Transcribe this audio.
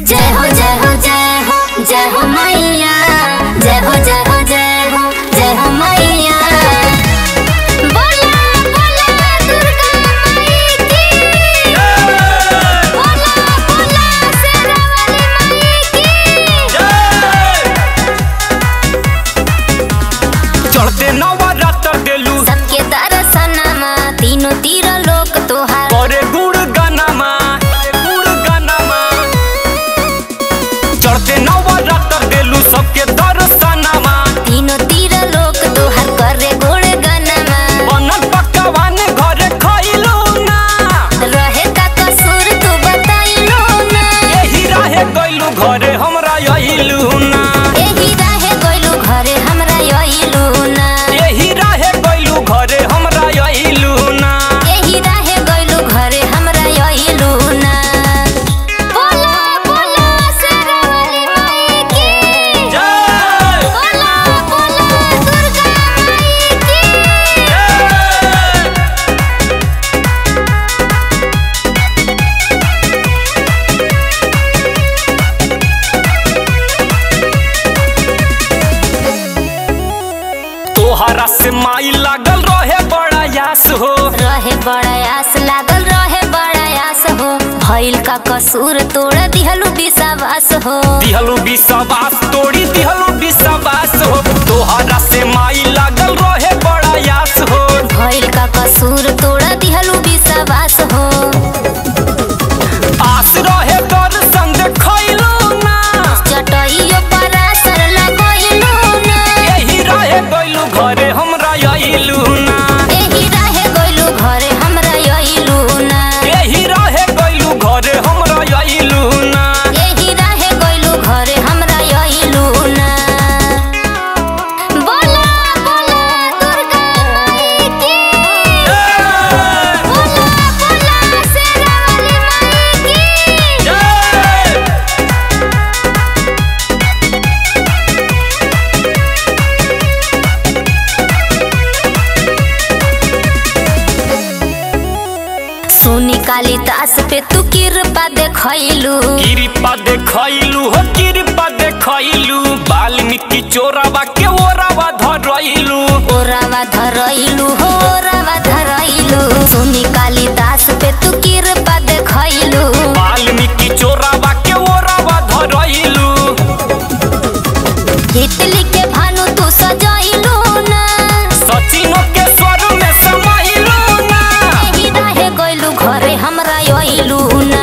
जय हो मैया, जय हो जय हो जय हो जय हो मैया। बोला बोला दुर्गा माई की, बोला बोला शेरावाली माई की। चढ़ते नवरात गेलू सबके दर्शनमा, तीनों तीर लोक तोहार करे गुणगणमा गुणगणमा। चढ़ते नव सबके दर्शनमा, तीनों तीर लोक तोहार करे गुणगणमा। बनल पकवान घरे खइलो ना, रहे का कसूर तू बताइलो ना। एही रहे गइलू घरे हमरा आइलू ना, एही रहे गइलू घरे हमरा आइलू ना। एही रहे गइलू घरे हमरा आइलू ना, एही रहे गइलू घरे हमरा आइलू ना। तोहरा से माई लागल रहे बड़ा यास हो, रहे बड़ा यास लागल रहे बड़ा यास हो। भइल का कसूर तोड़ दिहलू विश्वास हो, दिहलू विश्वास तोड़ी दिहलू विश्वास हो। तोहरा से माई लागल रहे बड़ा यास हो, भइल का कसूर तोड़ दिहलू विश्वास हो। आस रहे दर संग खइलो ना, चटइयो पर असर लगइलो ना। एही रहे गइलू घरे हमरा आइलू ना, एही रहे गइलू घरे हमरा आइलू ना। एही रहे गइलू घरे हमरा आइलू ना, एही रहे गइलू घरे हमरा आइलू ना। बोला बोला दुर्गा माई की, बोला बोला शेरावाली माई की। सुनी कालिदास पे तू कृपा देखइलू, हो कृपा देखइलू। वाल्मीकि चोरावा के ओरावा धरइलू, हो ओरावा धरइलू। सुनी कालिदास पे तू कृपा देखइलू, वाल्मीकि चोरावा के ओरावा धरइलू। हितली के भानु तू सजइलू ना, सचिनों के स्वर में समाइलू ना। एही रहे गइलू घरे हमरा आइलू ना।